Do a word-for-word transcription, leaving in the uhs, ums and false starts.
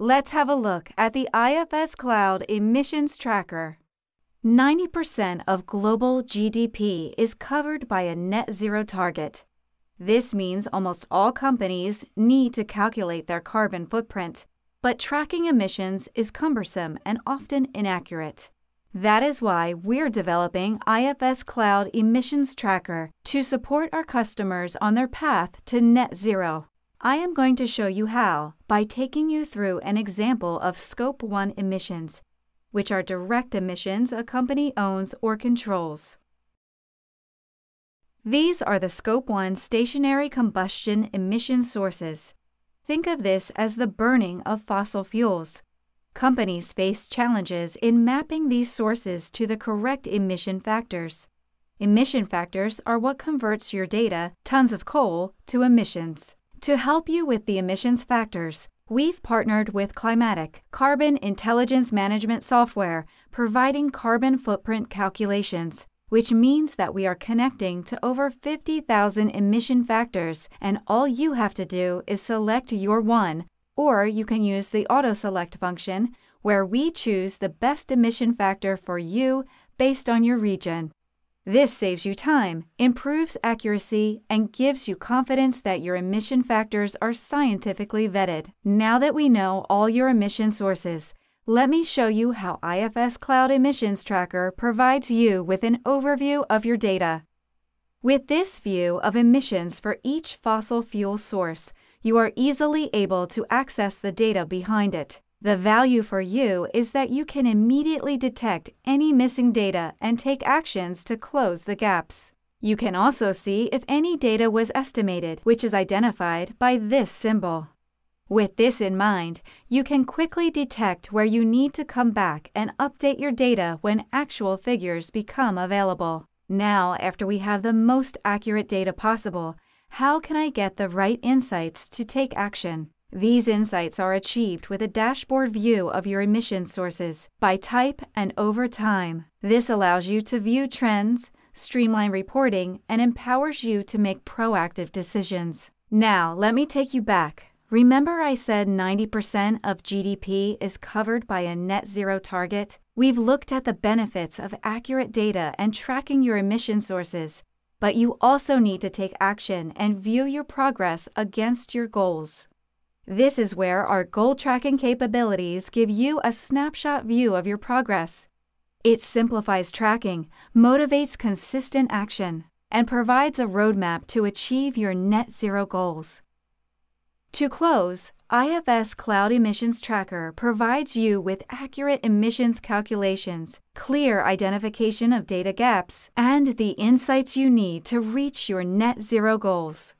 Let's have a look at the I F S Cloud Emissions Tracker. ninety percent of global G D P is covered by a net zero target. This means almost all companies need to calculate their carbon footprint, but tracking emissions is cumbersome and often inaccurate. That is why we're developing I F S Cloud Emissions Tracker to support our customers on their path to net zero. I am going to show you how by taking you through an example of Scope one emissions, which are direct emissions a company owns or controls. These are the Scope one stationary combustion emission sources. Think of this as the burning of fossil fuels. Companies face challenges in mapping these sources to the correct emission factors. Emission factors are what converts your data, tons of coal, to emissions. To help you with the emissions factors, we've partnered with Climatic, carbon intelligence management software, providing carbon footprint calculations, which means that we are connecting to over fifty thousand emission factors, and all you have to do is select your one, or you can use the auto select function, where we choose the best emission factor for you based on your region. This saves you time, improves accuracy, and gives you confidence that your emission factors are scientifically vetted. Now that we know all your emission sources, let me show you how I F S Cloud Emissions Tracker provides you with an overview of your data. With this view of emissions for each fossil fuel source, you are easily able to access the data behind it. The value for you is that you can immediately detect any missing data and take actions to close the gaps. You can also see if any data was estimated, which is identified by this symbol. With this in mind, you can quickly detect where you need to come back and update your data when actual figures become available. Now, after we have the most accurate data possible, how can I get the right insights to take action? These insights are achieved with a dashboard view of your emission sources by type and over time. This allows you to view trends, streamline reporting, and empowers you to make proactive decisions. Now, let me take you back. Remember I said ninety percent of G D P is covered by a net zero target? We've looked at the benefits of accurate data and tracking your emission sources, but you also need to take action and view your progress against your goals. This is where our goal tracking capabilities give you a snapshot view of your progress. It simplifies tracking, motivates consistent action, and provides a roadmap to achieve your net zero goals. To close, I F S Cloud Emissions Tracker provides you with accurate emissions calculations, clear identification of data gaps, and the insights you need to reach your net zero goals.